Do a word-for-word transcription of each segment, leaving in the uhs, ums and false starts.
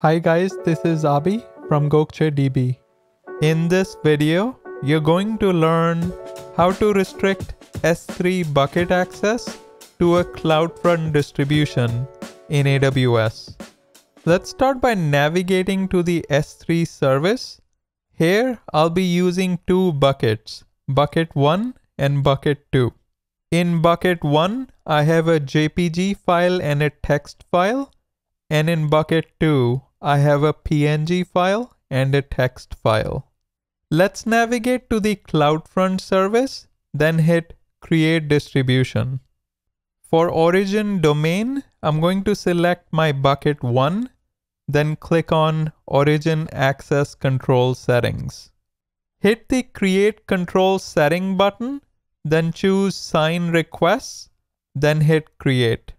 Hi guys, this is Abhi from Gokce D B. In this video, you're going to learn how to restrict S three bucket access to a CloudFront distribution in A W S. Let's start by navigating to the S three service. Here, I'll be using two buckets, bucket one and bucket two. In bucket one, I have a J P G file and a text file, and in bucket two, I have a P N G file and a text file. Let's navigate to the CloudFront service, then hit Create Distribution. For Origin Domain, I'm going to select my Bucket one, then click on Origin Access Control Settings. Hit the Create Control Setting button, then choose Sign Requests, then hit Create.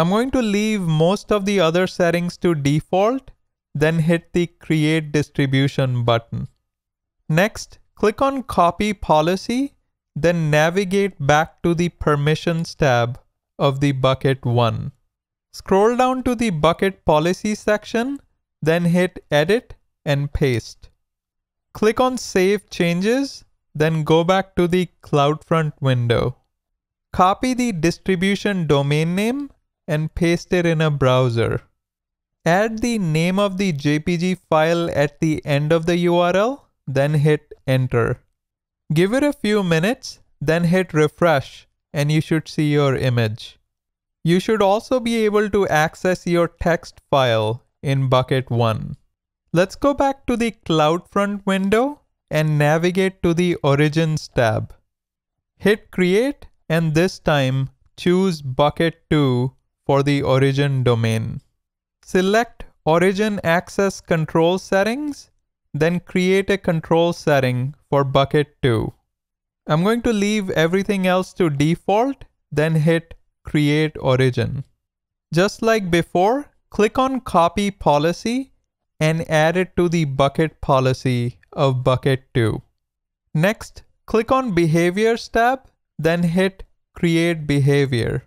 I'm going to leave most of the other settings to default, then hit the Create Distribution button. Next, click on Copy Policy, then navigate back to the Permissions tab of the Bucket one. Scroll down to the Bucket Policy section, then hit Edit and Paste. Click on Save Changes, then go back to the CloudFront window. Copy the distribution domain name and paste it in a browser. Add the name of the J P G file at the end of the U R L, then hit enter. Give it a few minutes, then hit refresh, and you should see your image. You should also be able to access your text file in bucket one. Let's go back to the CloudFront window and navigate to the Origins tab. Hit create, and this time choose bucket two for the origin domain. Select Origin Access Control Settings, then create a control setting for bucket two. I'm going to leave everything else to default, then hit Create Origin. Just like before, click on Copy Policy and add it to the Bucket Policy of bucket two. Next, click on Behaviors tab, then hit Create Behavior.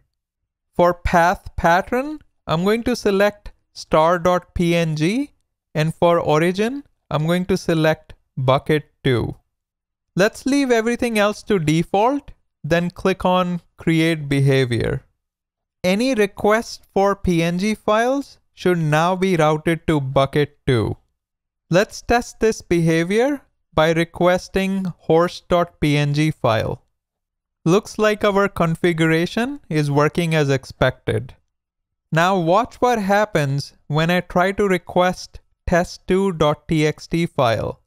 For path pattern, I'm going to select star dot P N G, and for origin, I'm going to select bucket two. Let's leave everything else to default, then click on Create Behavior. Any request for P N G files should now be routed to bucket two. Let's test this behavior by requesting horse dot P N G file. Looks like our configuration is working as expected. Now watch what happens when I try to request test two dot T X T file.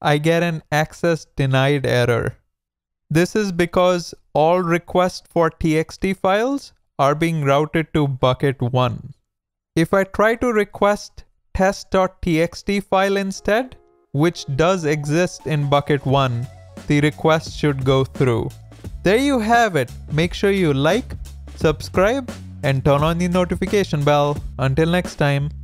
I get an access denied error. This is because all requests for T X T files are being routed to bucket one. If I try to request test dot T X T file instead, which does exist in bucket one, the request should go through. There you have it. Make sure you like, subscribe, and turn on the notification bell. Until next time.